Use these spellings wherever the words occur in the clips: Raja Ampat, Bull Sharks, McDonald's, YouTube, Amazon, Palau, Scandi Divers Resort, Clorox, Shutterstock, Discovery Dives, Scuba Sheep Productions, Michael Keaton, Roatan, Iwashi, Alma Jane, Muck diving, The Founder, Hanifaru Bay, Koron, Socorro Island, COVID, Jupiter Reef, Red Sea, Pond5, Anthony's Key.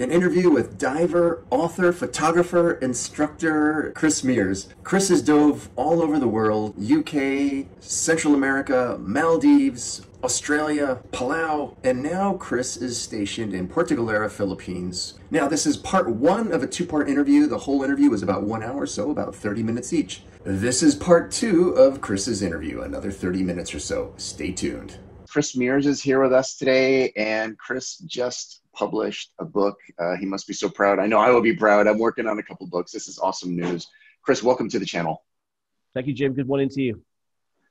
an interview with diver, author, photographer, instructor Chris Mears. Chris has dove all over the world, UK, Central America, Maldives, Australia, Palau, and now Chris is stationed in Puerto Galera, Philippines. Now this is part one of a two-part interview. The whole interview is about 1 hour, so about 30 minutes each. This is part two of Chris's interview, another 30 minutes or so. Stay tuned. Chris Mears is here with us today, and Chris just published a book. He must be so proud. I know I will be proud. I'm working on a couple books. This is awesome news. Chris, welcome to the channel. Thank you, Jim. Good morning to you.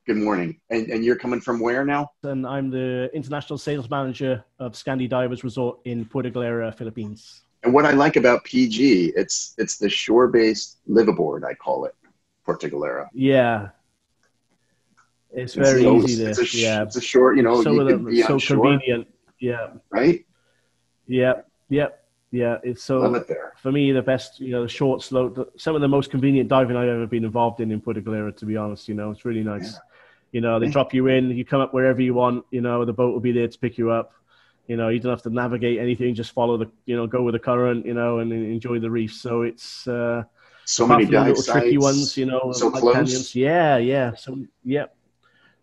Good morning. And you're coming from where now? And I'm the international sales manager of Scandi Divers Resort in Puerto Galera, Philippines. And what I like about PG, it's the shore-based liveaboard, I call it, Puerto Galera. Yeah. It's very easy there. Yeah. It's a short, you know, so convenient. Yeah. Right? Yeah. Yeah. Yeah. It's so, love it there. For me, the best, you know, the short, slow, some of the most convenient diving I've ever been involved in Puerto Galera, to be honest, you know, it's really nice. Yeah. You know, they drop you in, you come up wherever you want, you know, the boat will be there to pick you up. You know, you don't have to navigate anything, just follow the, you know, go with the current, you know, and enjoy the reef. So it's so many dive sites, tricky ones, you know, so like close. Canyons. Yeah, yeah. So yeah.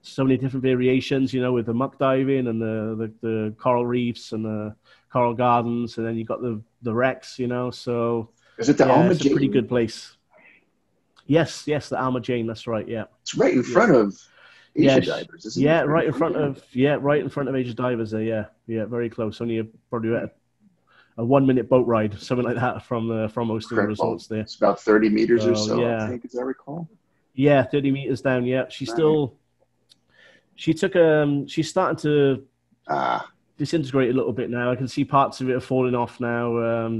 So many different variations, you know, with the muck diving and the coral reefs and the coral gardens, and then you got the wrecks, you know. So is it the Alma Jane? It's a pretty good place. Yes, yes, the Alma Jane, that's right, yeah. It's right in front of Asia Divers, isn't it? Yeah, right in front of Asia Divers there, yeah. Yeah, very close. Only probably about a 1 minute boat ride, something like that from most of the resorts there. It's about 30 meters or so, yeah. I think, as I recall. Yeah, 30 meters down, yeah. She's still she's starting to disintegrate a little bit now. I can see parts of it are falling off now.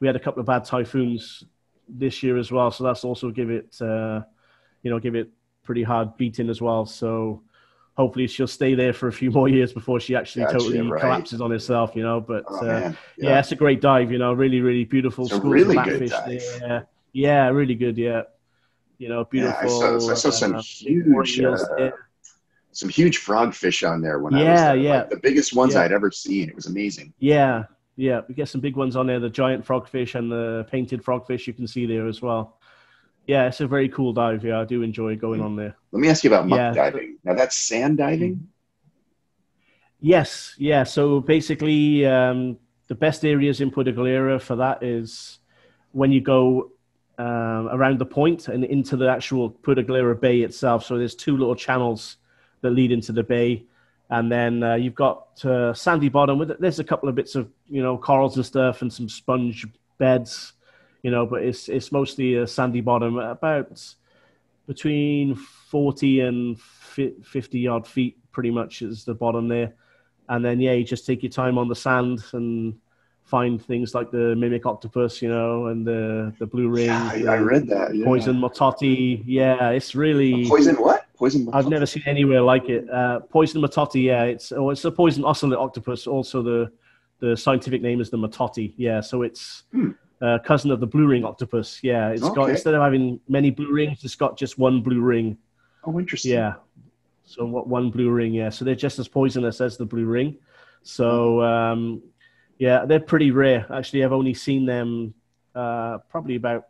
We had a couple of bad typhoons this year as well, so that's also give it pretty hard beating as well. So hopefully she'll stay there for a few more years before she actually totally collapses on herself, you know. But yeah, it's a great dive, you know, really, really beautiful. It's a really good dive. There. Yeah, really good, yeah. You know, beautiful. Yeah, I saw some huge... some huge frogfish on there when I was there. Yeah. Like the biggest ones I'd ever seen. It was amazing. Yeah, yeah. We get some big ones on there, the giant frogfish and the painted frogfish you can see there as well. Yeah, it's a very cool dive. Yeah, I do enjoy going on there. Let me ask you about muck diving. Now, that's sand diving? Yes, yeah. So basically, the best areas in Puerto Galera for that is when you go around the point and into the actual Puerto Galera Bay itself. So there's two little channels that lead into the bay, and then you've got sandy bottom with it. There's a couple of bits of, you know, corals and stuff and some sponge beds, you know, but it's mostly a sandy bottom, about between 40 and 50 odd feet pretty much is the bottom there. And then yeah, you just take your time on the sand and find things like the mimic octopus, you know, and the blue ring. Yeah, I read that. Yeah. Poison matotti. Yeah, it's really... A poison what? Poison matotti. I've never seen anywhere like it. Poison matotti, yeah. It's a poison ocelot octopus. Also, the scientific name is the matotti. Yeah, so it's cousin of the blue ring octopus. Yeah, it's got, instead of having many blue rings, it's got just one blue ring. Oh, interesting. Yeah. So one blue ring, yeah. So they're just as poisonous as the blue ring. So... yeah, they're pretty rare. Actually, I've only seen them probably about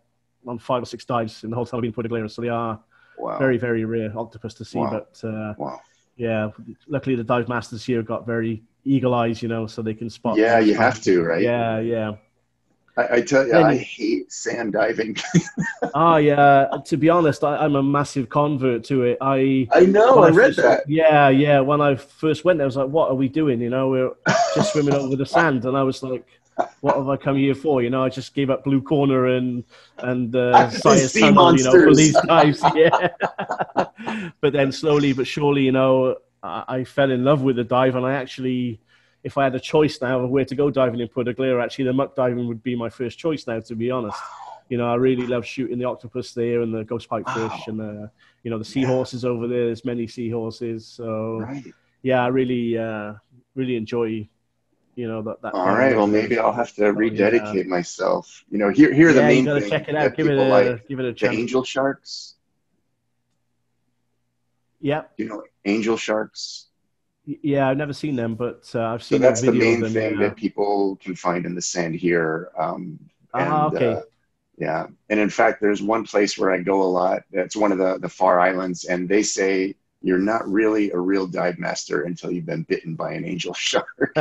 on 5 or 6 dives in the whole time I've been in Puerto Galera. So they are very, very rare octopus to see. But yeah, luckily the dive masters here got very eagle eyes, you know, so they can spot. Yeah, you have to, right? Yeah, yeah. I tell you, I hate sand diving. Oh, yeah. To be honest, I'm a massive convert to it. I know. I read that. Yeah, yeah. When I first went there, I was like, what are we doing? You know, we're just swimming over the sand. And I was like, what have I come here for? You know, I just gave up Blue Corner and Sire's Tunnel, you know, for these dives. Yeah. But then slowly but surely, you know, I fell in love with the dive, and I actually... If I had a choice now of where to go diving in Puerto Galera, actually the muck diving would be my first choice now, to be honest. You know, I really love shooting the octopus there and the ghost pipe fish and the, you know, the seahorses over there. There's many seahorses. So yeah, I really, really enjoy, you know, that. All right. Well, maybe I'll have to rededicate myself. You know, here are the main things. Check it out. Give it a chance. Angel sharks. Yeah. You know, angel sharks. Yeah, I've never seen them, but I've seen. So that's the main thing that people can find in the sand here. Okay. Yeah, and in fact, there's one place where I go a lot. That's one of the far islands, and they say you're not really a real dive master until you've been bitten by an angel shark.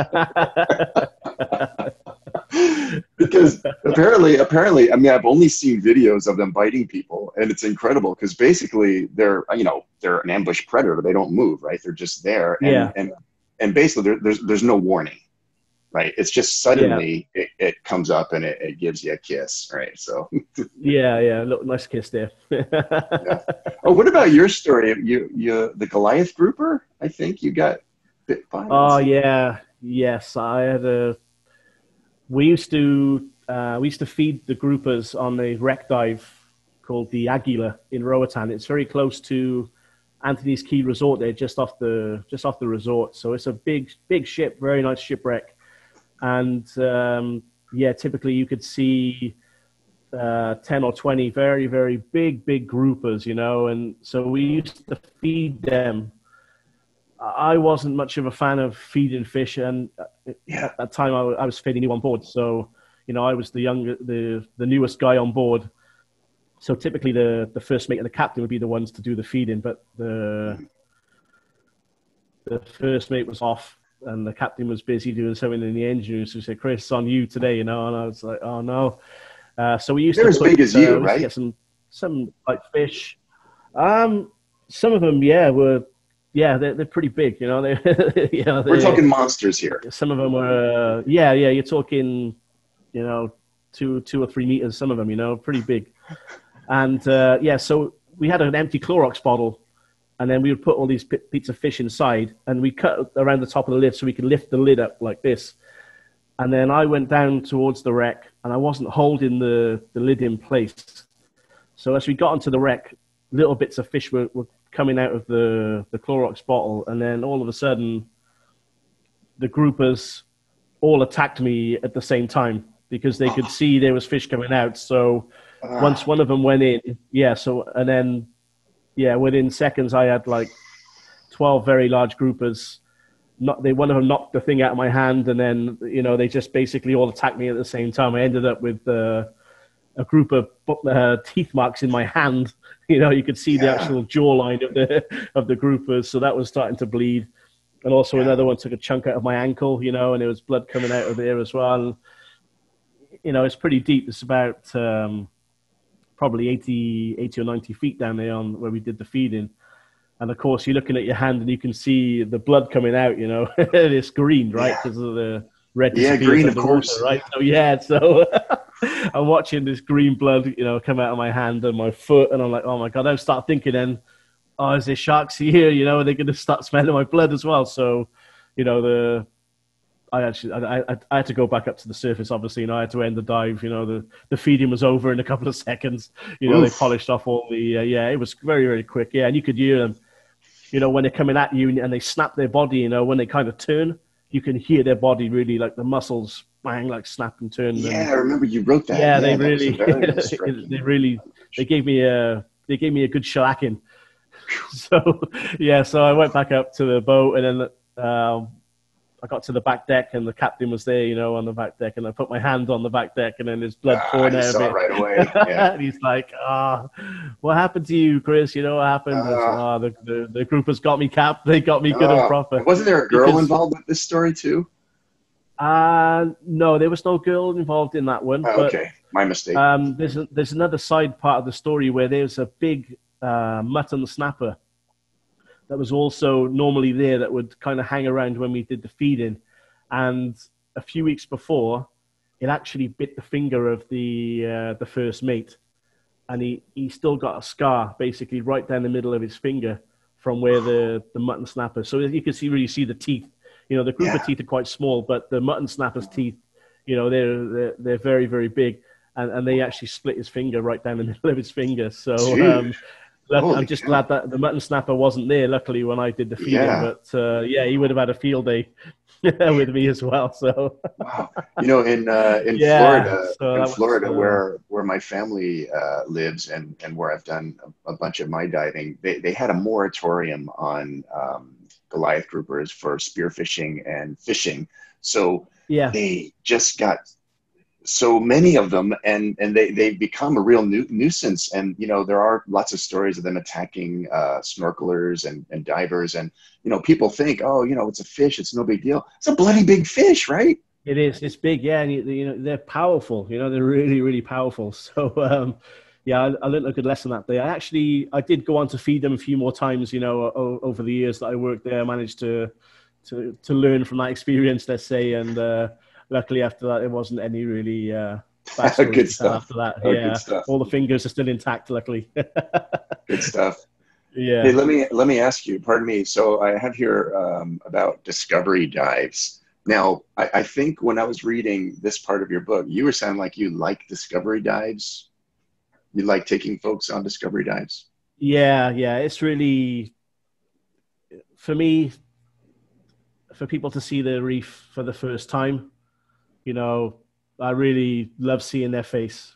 Because apparently, I mean, I've only seen videos of them biting people, and it's incredible because basically they're an ambush predator. They don't move, right? They're just there, and yeah. and basically there's no warning, right? It's just suddenly yeah. it comes up and it gives you a kiss, right? So yeah, look, nice kiss there. Yeah. Oh, what about your story? You the Goliath Grouper? I think you got bit by. Oh yeah, yes, I had a. We used to feed the groupers on a wreck dive called the Aguila in Roatan. It's very close to Anthony's Key Resort there, just off the resort. So it's a big ship, very nice shipwreck, and typically you could see 10 or 20 very big groupers, you know. And so we used to feed them. I wasn't much of a fan of feeding fish, and at that time I was fairly new on board. So, you know, I was the newest guy on board. So typically the first mate and the captain would be the ones to do the feeding, but the first mate was off and the captain was busy doing something in the engine room. So he said, "Chris, it's on you today," you know, and I was like, "Oh no." So we used to big as you, right? Get some like fish. Some of them, they're pretty big, you know. We're talking monsters here. Some of them are, you're talking, you know, two or 3 meters. Some of them, you know, pretty big. And so we had an empty Clorox bottle, and then we would put all these pieces of fish inside, and we cut around the top of the lid so we could lift the lid up like this. And then I went down towards the wreck, and I wasn't holding the lid in place. So as we got onto the wreck, little bits of fish were coming out of the Clorox bottle, and then all of a sudden the groupers all attacked me at the same time because they could see there was fish coming out. So once one of them went in, within seconds I had like 12 very large groupers. One of them knocked the thing out of my hand, and then, you know, they just basically all attacked me at the same time. I ended up with a group of teeth marks in my hand. You know, you could see the actual jawline of the groupers. So that was starting to bleed. And also another one took a chunk out of my ankle, you know, and there was blood coming out of there as well. And, you know, it's pretty deep. It's about probably 80 or 90 feet down there on where we did the feeding. And, of course, you're looking at your hand and you can see the blood coming out, you know. It's green, right, because of the redness. Yeah, green, of course. Water, right? So, I'm watching this green blood, you know, come out of my hand and my foot, and I'm like, oh my God. I start thinking then, oh, is there sharks here? You know, are they going to start smelling my blood as well? So, you know, I had to go back up to the surface, obviously, and I had to end the dive. You know, the feeding was over in a couple of seconds. You know, Oof. They polished off all the, it was very, very quick. Yeah, and you could hear them, you know, when they're coming at you and they snap their body, you know, when they kind of turn, you can hear their body really, like the muscles bang, like snap and turn. Yeah, and, I remember you wrote that. Yeah, they really, they gave me a good shellacking. So, so I went back up to the boat, and then I got to the back deck, and the captain was there, you know, on the back deck, and I put my hand on the back deck, and then his blood pouring out of it. Right away. Yeah. And he's like, what happened to you, Chris? You know what happened? The groupers got me, Cap. They got me good and proper. Wasn't there a girl involved with this story too? No, there was no girl involved in that one. Okay, my mistake. There's another side part of the story where there's a big mutton snapper that was also normally there that would kind of hang around when we did the feeding. And a few weeks before, it actually bit the finger of the first mate. And he still got a scar basically right down the middle of his finger from where the mutton snapper. So you could really see the teeth. You know, the grouper teeth are quite small, but the mutton snapper's teeth, you know, they're very, very big. And they actually split his finger right down the middle of his finger. So I'm just glad that the mutton snapper wasn't there, luckily, when I did the feeding. Yeah. But, he would have had a field day with me as well. So wow. You know, in Florida, where my family lives and where I've done a bunch of my diving, they had a moratorium on Goliath Grouper is for spearfishing and fishing. So yeah, they just got so many of them, and they've become a real nuisance. And, you know, there are lots of stories of them attacking snorkelers and divers. And, you know, people think, oh, you know, it's a fish, it's no big deal. It's a bloody big fish, right? It is. It's big. Yeah. And, you know, they're powerful. You know, they're really, really powerful. So, yeah, I learned a good lesson that day. I did go on to feed them a few more times, you know, over the years that I worked there. I managed to learn from that experience, let's say. And, luckily, after that, it wasn't any really bad good stuff. After that, yeah, good stuff. All the fingers are still intact. Luckily, good stuff. Yeah. Hey, let me ask you. Pardon me. So I have here about discovery dives. Now, I think when I was reading this part of your book, you were sounding like you like discovery dives. You like taking folks on discovery dives. Yeah, yeah. It's really for me, for people to see the reef for the first time. You know, I really love seeing their face.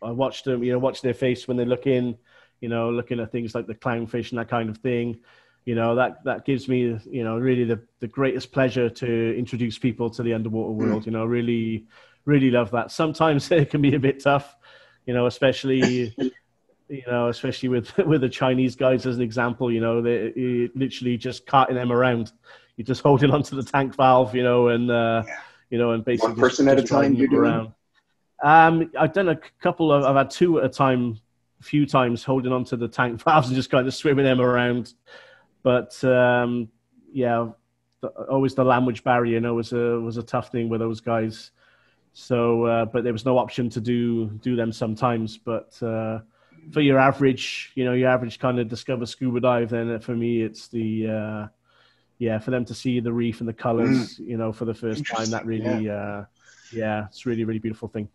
I watch them, you know, watch their face when they look in, you know, looking at things like the clownfish and that kind of thing. You know, that gives me, you know, really the greatest pleasure to introduce people to the underwater world. You know, really, really love that. Sometimes it can be a bit tough, you know, especially, you know, especially with the Chinese guys as an example. You know, they're literally just carting them around. You're just holding onto the tank valve, you know, and, yeah. You know, and basically one person at a time you do around. I've done a couple of, I've had two at a time, a few times holding onto the tank valves and just kind of swimming them around. But yeah, always the language barrier, you know, was a tough thing with those guys. So, but there was no option to do them sometimes. But for your average, you know, your average kind of discover scuba dive, then for me, it's the, yeah, for them to see the reef and the colors, you know, for the first time, that really, yeah. Yeah, it's really, really beautiful thing.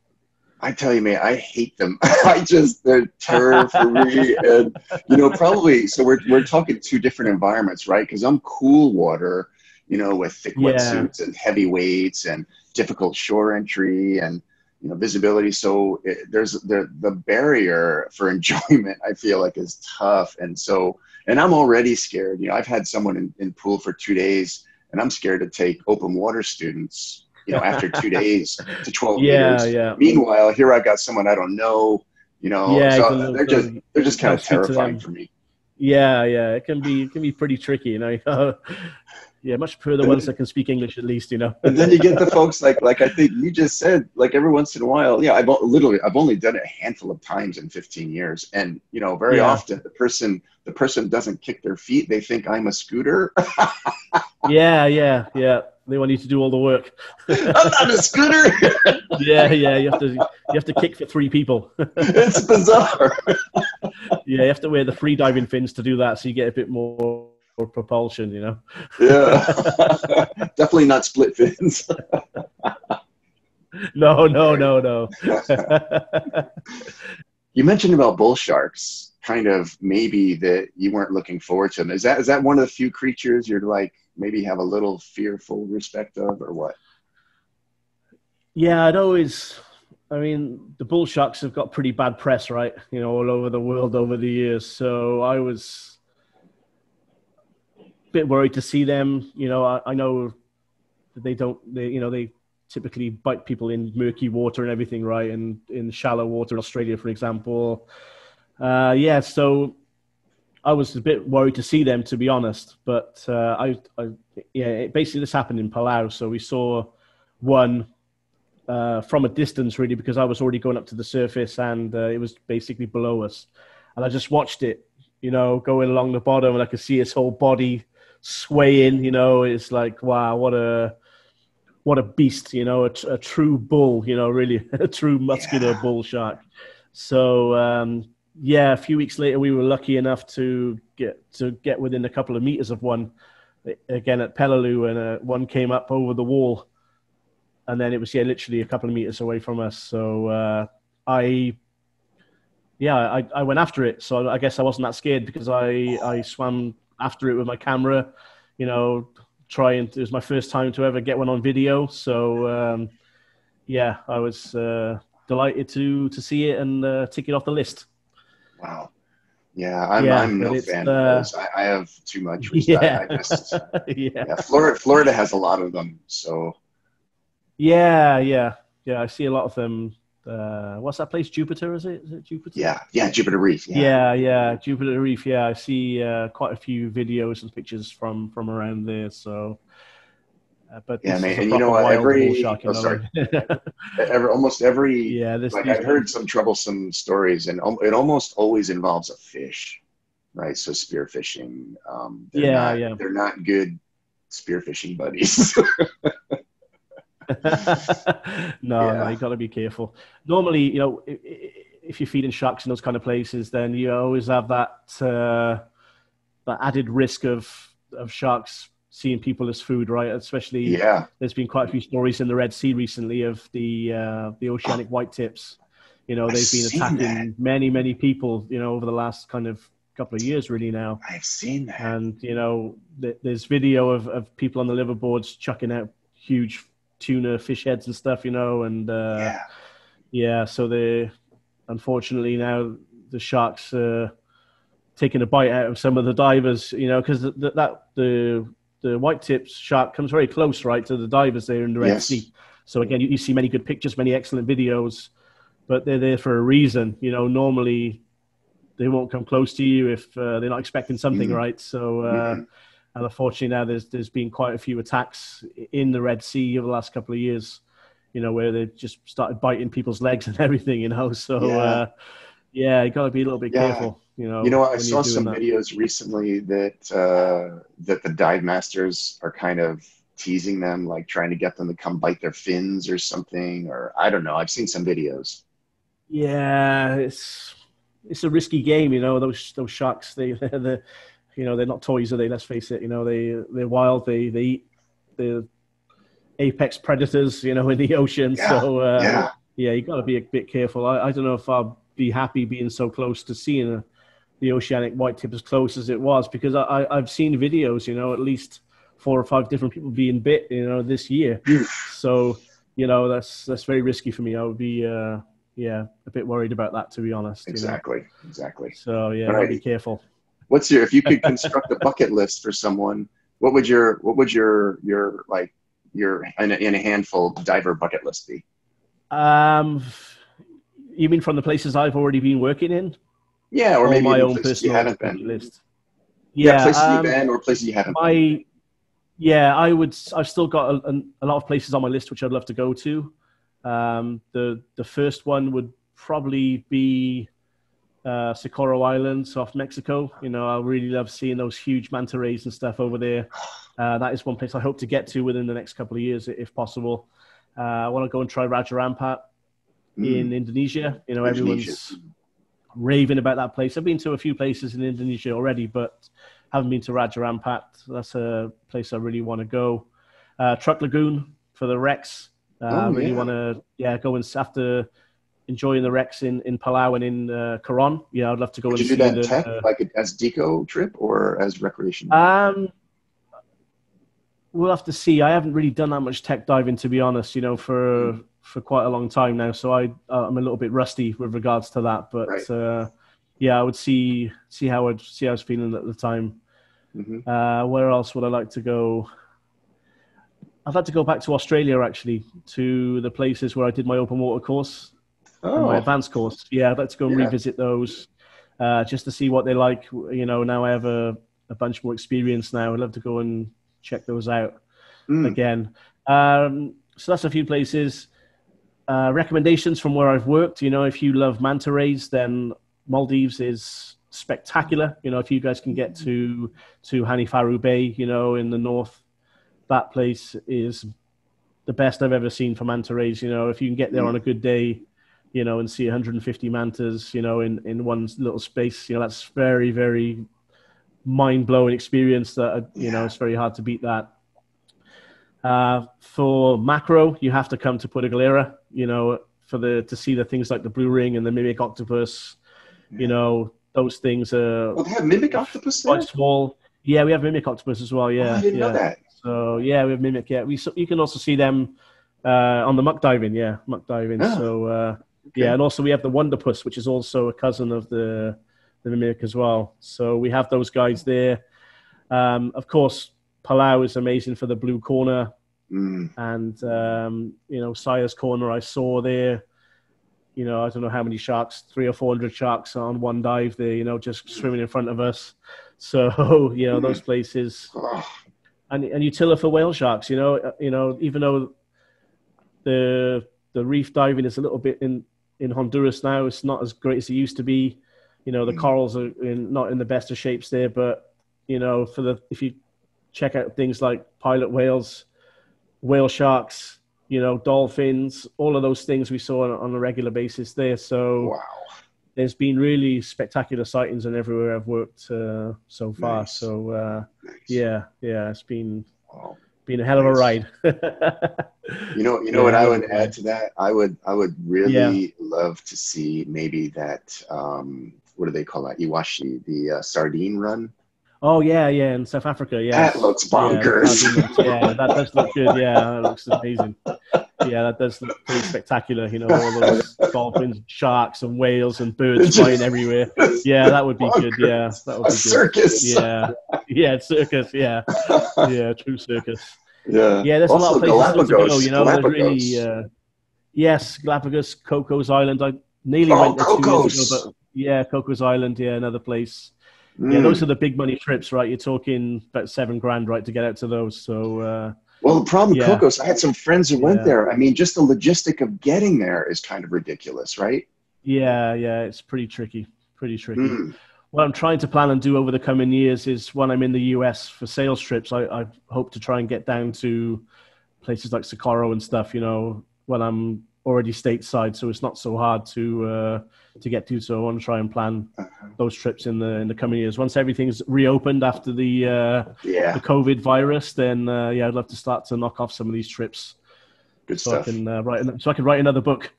I tell you, man, I hate them. I just, they're terror for me. And, you know, probably, so we're talking two different environments, right? Because I'm cool water, you know, with thick wetsuits and heavy weights and difficult shore entry and, you know, visibility. So the barrier for enjoyment, I feel like, is tough. And so, and I'm already scared. You know, I've had someone in pool for 2 days, and I'm scared to take open water students, you know, after 2 days to 12 meters. Yeah. Meanwhile, here I've got someone I don't know, you know, so they're just kind of terrifying for me. Yeah, yeah. It can be pretty tricky, you know. Yeah, much prefer the ones that can speak English at least, you know. And then you get the folks like I think you just said, like every once in a while. Yeah, I've only done it a handful of times in 15 years, and you know, very often the person doesn't kick their feet. They think I'm a scooter. Yeah. They want you to do all the work. I'm not a scooter. Yeah. You have to kick for three people. It's bizarre. Yeah, you have to wear the free diving fins to do that, so you get a bit more. Or propulsion, you know. Yeah. Definitely not split fins. No. You mentioned about bull sharks, kind of maybe that you weren't looking forward to them. Is that one of the few creatures you're like maybe have a little fearful respect of, or what? Yeah, I mean, the bull sharks have got pretty bad press, right? You know, all over the world over the years. So I was bit worried to see them. You know, I know that they typically bite people in murky water and everything, right? And in shallow water in Australia, for example. Yeah, so I was a bit worried to see them, to be honest. But basically this happened in Palau. So we saw one from a distance, really, because I was already going up to the surface and it was basically below us. And I just watched it, you know, going along the bottom, and I could see its whole body swaying. You know, it's like, wow, what a beast, you know, a true bull, you know, really a true muscular bull shark. So yeah, a few weeks later we were lucky enough to get within a couple of meters of one again at Peleliu, and one came up over the wall, and then it was literally a couple of meters away from us. So I went after it. So I guess I wasn't that scared, because I swam after it with my camera, you know, it was my first time to ever get one on video. So, yeah, I was delighted to see it and tick it off the list. Wow. Yeah, I'm no fan of those. I have too much respect. Yeah. I just, Florida has a lot of them. So. Yeah. I see a lot of them. What's that place? Jupiter, is it? Is it Jupiter? Yeah, Jupiter Reef. Yeah, Jupiter Reef. Yeah, I see quite a few videos and pictures from around there. So, but yeah, man, and you know what? I've heard some troublesome stories, and it almost always involves a fish, right? So spear fishing. They're not good spear fishing buddies. No, you got to be careful. Normally, you know, if you're feeding sharks in those kind of places, then you always have that added risk of sharks seeing people as food, right? Especially, there's been quite a few stories in the Red Sea recently of the oceanic white tips. You know, they've been attacking many, many people, you know, over the last kind of couple of years really now. I've seen that. And, you know, there's video of people on the liverboards chucking out huge tuna, fish heads and stuff, you know, and so they, unfortunately now the sharks are taking a bite out of some of the divers, you know, because the white tips shark comes very close, right, to the divers there in the Red Sea. So again, you see many good pictures, many excellent videos, but they're there for a reason, you know. Normally they won't come close to you if they're not expecting something, right? So and unfortunately now there's been quite a few attacks in the Red Sea over the last couple of years, you know, where they've just started biting people's legs and everything, you know. So, you got to be a little bit careful, you know. You know, I saw some videos recently that the dive masters are kind of teasing them, like trying to get them to come bite their fins or something, or I don't know. I've seen some videos. Yeah, it's a risky game, you know. Those sharks, they're you know, they're not toys, are they? Let's face it. You know, they're wild. They eat. They're apex predators, you know, in the ocean. So you got to be a bit careful. I don't know if I'll be happy being so close to seeing the oceanic white tip as close as it was, because I've seen videos, you know, at least 4 or 5 different people being bit, you know, this year. So, you know, that's very risky for me. I would be a bit worried about that, to be honest. Exactly. You know? Exactly. So yeah, be careful. If you could construct a bucket list for someone, what would your in a handful diver bucket list be? You mean from the places I've already been working in? Yeah, or maybe my own personal bucket list. Yeah, places you've been or places you haven't been. Yeah, I've still got a lot of places on my list which I'd love to go to. The first one would probably be Socorro Island, off Mexico. You know, I really love seeing those huge manta rays and stuff over there. That is one place I hope to get to within the next couple of years, if possible. I want to go and try Raja Ampat in Indonesia. You know, everyone's raving about that place. I've been to a few places in Indonesia already, but haven't been to Raja Ampat. That's a place I really want to go. Truck Lagoon for the wrecks. I really want to go and after enjoying the wrecks in Palau and in Koron. Yeah, I'd love to go. Would you do that in tech, as deco trip or as recreational? We'll have to see. I haven't really done that much tech diving, to be honest, you know, for quite a long time now. So I'm a little bit rusty with regards to that. But I would see how I was feeling at the time. Mm-hmm. Where else would I like to go? I'd like to go back to Australia, actually, to the places where I did my open water course. Oh. My advanced course. Yeah, I'd like to go and revisit those just to see what they're like. You know, now I have a bunch more experience now. I'd love to go and check those out again. So that's a few places. Recommendations from where I've worked. You know, if you love manta rays, then Maldives is spectacular. You know, if you guys can get to Hanifaru Bay, you know, in the north, that place is the best I've ever seen for manta rays. You know, if you can get there on a good day, you know, and see 150 mantas, you know, in one little space, you know, that's very, very mind-blowing experience that, you know, it's very hard to beat that. For macro, you have to come to Puerto Galera, you know, to see the things like the blue ring and the mimic octopus, you know, those things are... Well, they have mimic octopus there? Quite small. Yeah, we have mimic octopus as well, yeah. Oh, I didn't know that. So, yeah, we have mimic, yeah. You can also see them on the muck diving. Oh. So... Okay. Yeah, and also we have the wonderpuss, which is also a cousin of the the mimic as well. So we have those guys there. Of course, Palau is amazing for the blue corner. And, you know, Sire's Corner I saw there, you know, I don't know how many sharks, 300 or 400 sharks on one dive there, you know, just swimming in front of us. So, you know, those places. And Utila for whale sharks, you know, even though the reef diving is a little bit in Honduras now, it's not as great as it used to be. You know, the corals are not in the best of shapes there, but, you know, for the, if you check out things like pilot whales, whale sharks, you know, dolphins, all of those things we saw on a regular basis there. So there's been really spectacular sightings and everywhere I've worked so far. Nice. So yeah, it's been a hell of a ride. you know what I would add to that? I would really love to see maybe that what do they call that? Iwashi, the sardine run. Oh, yeah, in South Africa, That looks bonkers. Yeah, that does look good, that looks amazing. Yeah, that does look pretty spectacular, you know, all those dolphins, sharks, and whales, and birds flying everywhere. Yeah, that would be bonkers. Good, that would be good. Circus. Yeah, circus, yeah, true circus. Yeah, there's also a lot of places to go, you know, there's really, yes, Galapagos, Cocos Island, I nearly went there 2 years ago, but yeah, Cocos Island, another place. Yeah, those are the big money trips, right? You're talking about $7,000, right, to get out to those. So, well, the problem, Cocos, I had some friends who went there. I mean, just the logistic of getting there is kind of ridiculous, right? Yeah, it's pretty tricky. What I'm trying to plan and do over the coming years is when I'm in the U.S. for sales trips, I hope to try and get down to places like Socorro and stuff, you know, when I'm already stateside, so it's not so hard to get to. So I want to try and plan those trips in the coming years. Once everything's reopened after the COVID virus, then I'd love to start to knock off some of these trips. Good stuff. So I can write another book.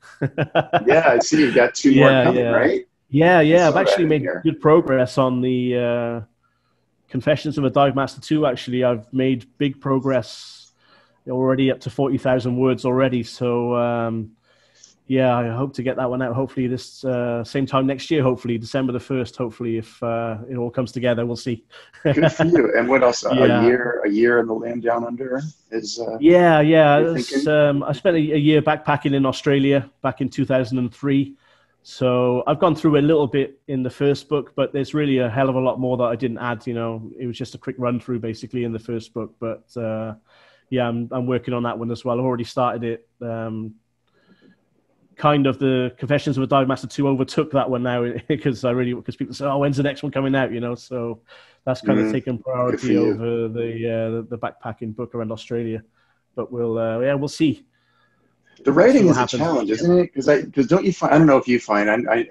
Yeah, I see you've got 2 more coming, right? Yeah. I've actually made good progress on the Confessions of a Dive Master 2. Actually, I've made big progress. Already up to 40,000 words already. So, I hope to get that one out. Hopefully this same time next year, hopefully December the 1st, hopefully if it all comes together, we'll see. Good for you. And what else? A year in the land down under is... I spent a year backpacking in Australia back in 2003. So I've gone through a little bit in the first book, but there's really a hell of a lot more that I didn't add. You know, it was just a quick run through basically in the first book, but... I'm working on that one as well. I've already started it. Kind of the Confessions of a Dive Master 2 overtook that one now because people say, "Oh, when's the next one coming out?" You know, so that's kind of taken priority over the backpacking book around Australia. But we'll see. The writing is a challenge, isn't it? Because don't you find? I don't know if you find. I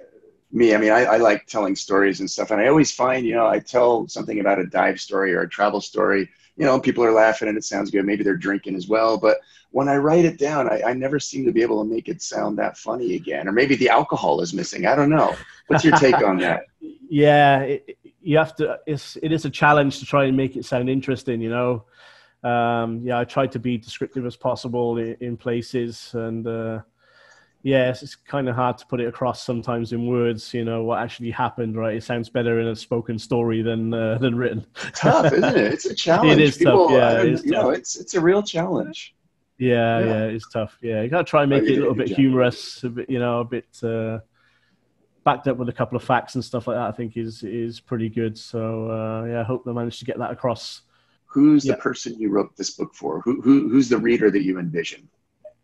like telling stories and stuff, and I always find, you know, I tell something about a dive story or a travel story. You know, people are laughing and it sounds good. Maybe they're drinking as well. But when I write it down, I never seem to be able to make it sound that funny again. Or maybe the alcohol is missing. I don't know. What's your take on that? Yeah, you have to. It is a challenge to try and make it sound interesting, you know. I tried to be descriptive as possible in places. And, it's kind of hard to put it across sometimes in words, you know, what actually happened, right? It sounds better in a spoken story than written. Tough, isn't it? It's a challenge. It is people, tough, yeah. It's a real challenge. Yeah, it's tough. Yeah, you got to try and make it a little bit humorous, a bit, you know, a bit backed up with a couple of facts and stuff like that, I think is pretty good. So, I hope they managed to get that across. Who's the person you wrote this book for? Who's the reader that you envision?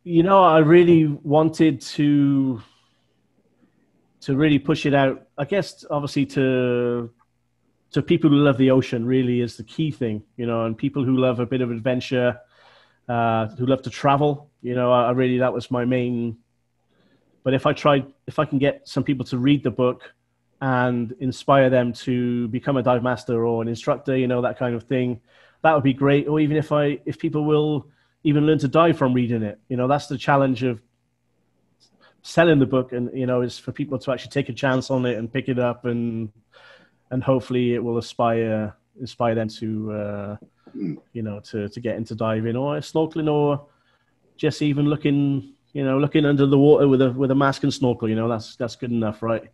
You know, I really wanted to really push it out. I guess, obviously, to people who love the ocean really is the key thing, you know, and people who love a bit of adventure, who love to travel, you know, that was my main. But if I can get some people to read the book and inspire them to become a dive master or an instructor, you know, that kind of thing, that would be great. Or even if people will even learn to dive from reading it. You know, that's the challenge of selling the book, and, you know, is for people to actually take a chance on it and pick it up, and hopefully it will inspire them to, you know, to get into diving or snorkeling, or just even looking under the water with a mask and snorkel, you know, that's good enough. Right.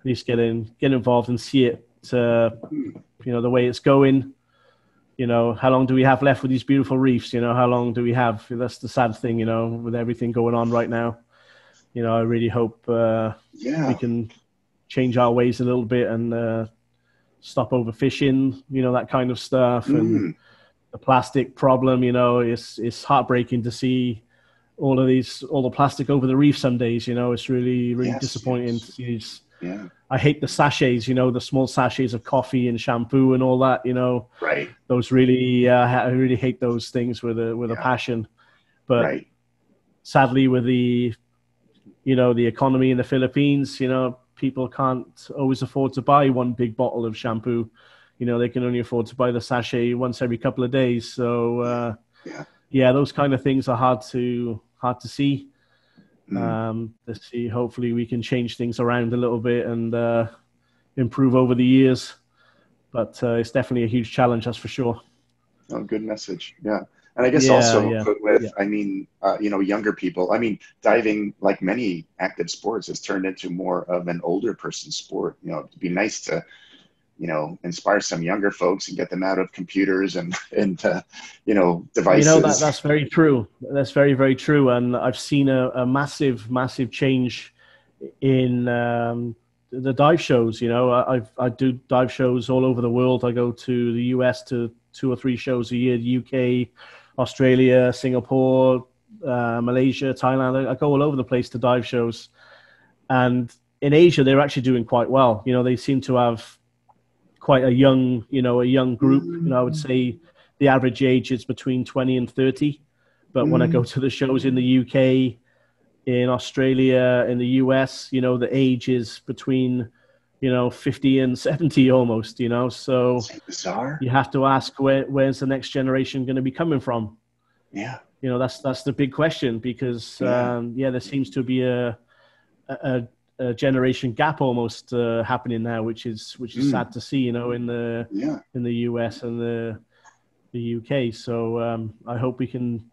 at least get involved and see it, you know, the way it's going. You know, how long do we have left with these beautiful reefs? You know, how long do we have? That's the sad thing, you know, with everything going on right now. You know, I really hope we can change our ways a little bit and stop overfishing, you know, that kind of stuff. And the plastic problem, you know, it's heartbreaking to see all the plastic over the reef some days, you know. It's really, really disappointing to see these. Yeah. I hate the sachets, you know, the small sachets of coffee and shampoo and all that, you know. Right. Those really, I really hate those things with a passion. But sadly, with the, you know, the economy in the Philippines, you know, people can't always afford to buy one big bottle of shampoo. You know, they can only afford to buy the sachet once every couple of days. So, those kind of things are hard to see. Let's see, hopefully we can change things around a little bit and improve over the years, but it's definitely a huge challenge, that's for sure. Oh, good message. Yeah. And I guess I mean, you know, younger people, I mean, diving, like many active sports, has turned into more of an older person's sport. You know, it'd be nice to, you know, inspire some younger folks and get them out of computers and you know, devices. You know, that's very true. That's very, very true. And I've seen a massive, massive change in the dive shows. You know, I do dive shows all over the world. I go to the US to 2 or 3 shows a year, the UK, Australia, Singapore, Malaysia, Thailand. I go all over the place to dive shows. And in Asia, they're actually doing quite well. You know, they seem to have quite a young, you know, a young group. You know, I would say the average age is between 20 and 30. But when I go to the shows in the UK, in Australia, in the US, you know, the age is between, you know, 50 and 70 almost, you know. So bizarre. You have to ask, where's the next generation going to be coming from? Yeah. You know, that's the big question, because, there seems to be a generation gap almost happening now, which is sad to see, you know, in the US and the UK. So I hope we can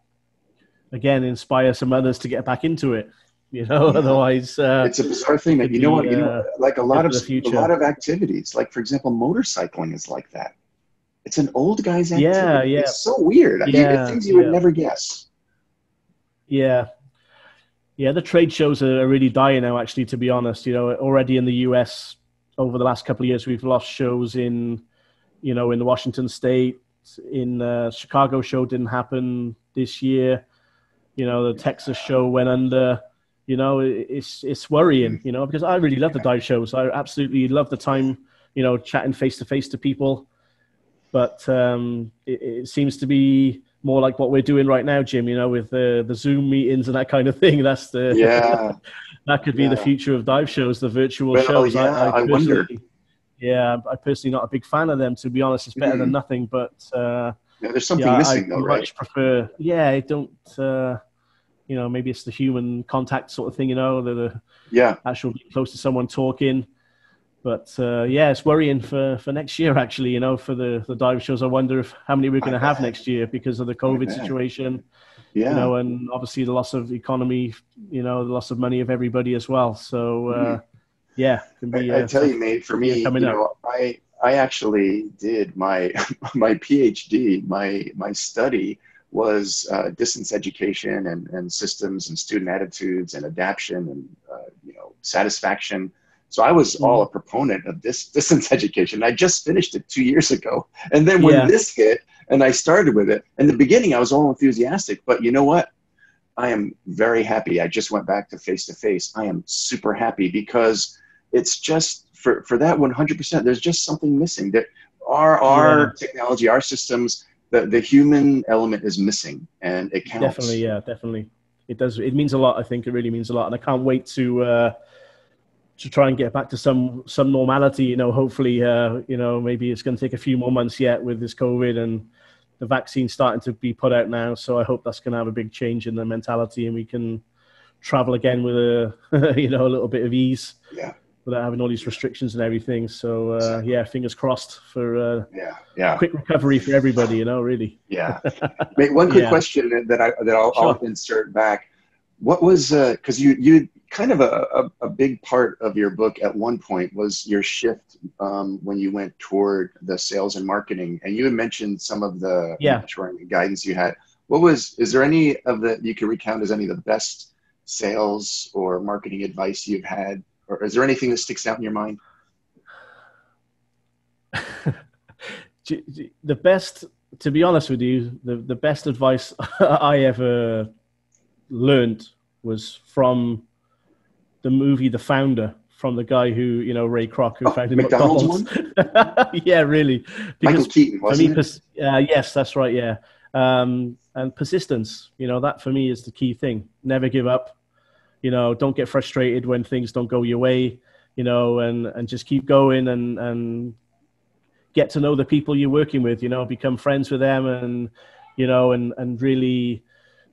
again inspire some others to get back into it, you know. Otherwise, it's a bizarre thing that like a lot of activities, like for example, motorcycling is like that. It's an old guy's activity. Yeah, yeah. It's so weird. I mean, things you would never guess. Yeah. Yeah, the trade shows are really dying now, actually, to be honest. You know, already in the US over the last couple of years, we've lost shows in, you know, in the Washington state, in the Chicago show didn't happen this year. You know, the Texas show went under. You know, it's worrying, you know, because I really love the dive shows. I absolutely love the time, you know, chatting face to face to people. But it seems to be more like what we're doing right now, Jim, you know, with the Zoom meetings and that kind of thing. That's the that could be the future of dive shows, the virtual shows. I wonder. Yeah, I'm personally not a big fan of them, to be honest. It's better than nothing, but there's something missing, though, right? I much prefer. Yeah, I don't. You know, maybe it's the human contact sort of thing. You know, the actual being close to someone talking. But it's worrying for next year, actually, you know, for the dive shows. I wonder how many we're going to have next year because of the COVID situation, you know, and obviously the loss of economy, you know, the loss of money of everybody as well. So, it can be, I tell you, mate, for me, you know, I actually did my PhD, my study was distance education and systems and student attitudes and adaptation and, you know, satisfaction. So I was all a proponent of this distance education. I just finished it 2 years ago. And then when this hit and I started with it, in the beginning, I was all enthusiastic, but you know what? I am very happy. I just went back to face. I am super happy because it's just for that 100%, there's just something missing that our technology, our systems, the human element is missing and it counts. Definitely. Yeah, definitely. It does. It means a lot. I think it really means a lot. And I can't wait to try and get back to some normality, you know, hopefully, you know, maybe it's going to take a few more months yet with this COVID and the vaccine starting to be put out now. So I hope that's going to have a big change in the mentality and we can travel again with a, you know, a little bit of ease without having all these restrictions and everything. So, fingers crossed for quick recovery for everybody, you know, really. Mate, one quick question that I'll insert back. What was, because you kind of a big part of your book at one point was your shift when you went toward the sales and marketing, and you had mentioned some of the mentoring guidance you had. What was, is there any of the, you can recount as any of the best sales or marketing advice you've had, or is there anything that sticks out in your mind? The best, to be honest with you, the best advice I ever learned was from the movie The Founder, from the guy who, you know, Ray Kroc, who founded McDonald's. Yeah, really. Because Michael Keaton, wasn't it? Yes, that's right, yeah. And persistence, you know, that for me is the key thing. Never give up, you know, don't get frustrated when things don't go your way, you know, and just keep going and get to know the people you're working with, you know, become friends with them and, you know, and really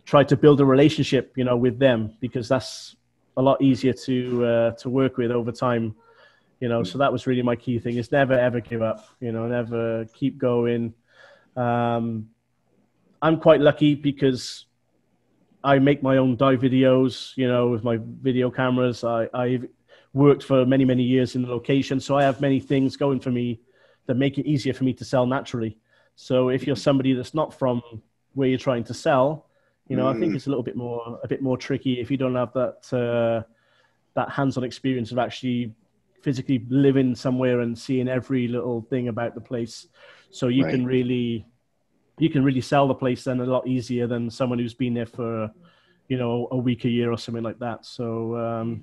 try to build a relationship, you know, with them, because that's a lot easier to work with over time, you know. So that was really my key thing, is never, ever give up, you know, never, keep going. I'm quite lucky because I make my own dive videos, you know, with my video cameras. I've worked for many, many years in the location. So I have many things going for me that make it easier for me to sell naturally. So if you're somebody that's not from where you're trying to sell, you know, I think it's a bit more tricky if you don't have that hands-on experience of actually physically living somewhere and seeing every little thing about the place. So you can really, sell the place then a lot easier than someone who's been there for, you know, a week, a year or something like that. So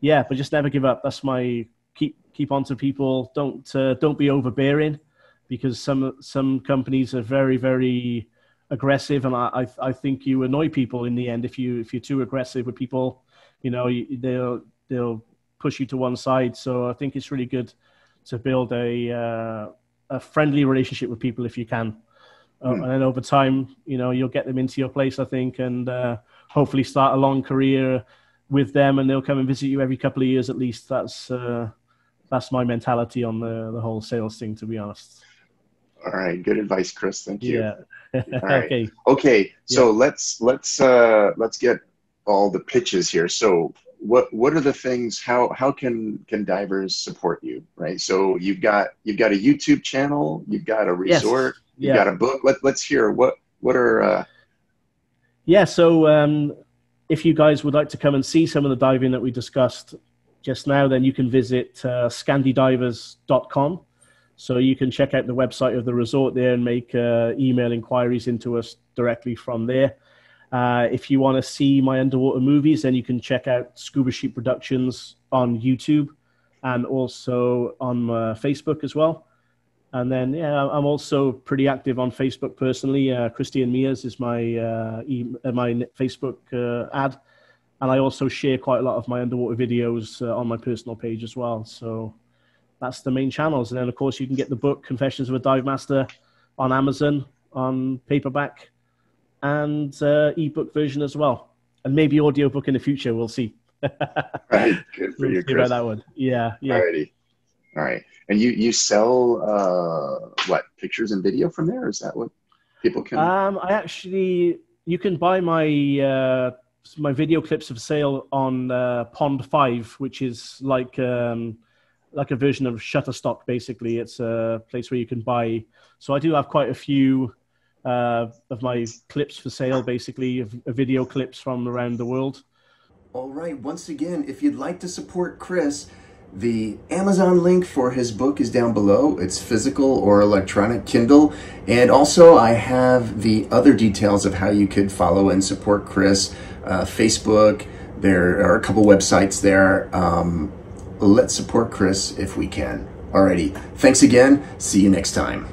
yeah, but just never give up. That's my keep on to people. Don't be overbearing, because some companies are very, very aggressive, and I think you annoy people in the end if you're too aggressive with people. You know, they'll push you to one side. So I think it's really good to build a friendly relationship with people if you can, and then over time, you know, you'll get them into your place, I think, and hopefully start a long career with them, and they'll come and visit you every couple of years at least. That's my mentality on the whole sales thing, to be honest. All right, good advice, Chris. Thank you. Yeah. All right. Okay. So let's get all the pitches here. So what are the things? How can divers support you? Right. So you've got a YouTube channel. You've got a resort. Yes. Yeah. You've got a book. Let's hear what are. Yeah. So if you guys would like to come and see some of the diving that we discussed just now, then you can visit scandidivers.com. So you can check out the website of the resort there and make email inquiries into us directly from there. If you want to see my underwater movies, then you can check out Scuba Sheep Productions on YouTube and also on Facebook as well. And then, yeah, I'm also pretty active on Facebook personally. Christian Mears is my my Facebook ad. And I also share quite a lot of my underwater videos on my personal page as well. So that's the main channels. And then, of course, you can get the book, Confessions of a Dive Master, on Amazon, on paperback, and ebook version as well. And maybe audiobook in the future, we'll see. Right, good for you, Chris. About that one. Yeah, yeah. Alrighty. All right. And you sell, what, pictures and video from there? Is that what people can... you can buy my my video clips of sale on Pond 5, which is like a version of Shutterstock, basically. It's a place where you can buy. So I do have quite a few of my clips for sale, basically, of video clips from around the world. All right, once again, if you'd like to support Chris, the Amazon link for his book is down below. It's physical or electronic Kindle. And also I have the other details of how you could follow and support Chris, Facebook. There are a couple websites there. Let's support Chris if we can. Alrighty, thanks again. See you next time.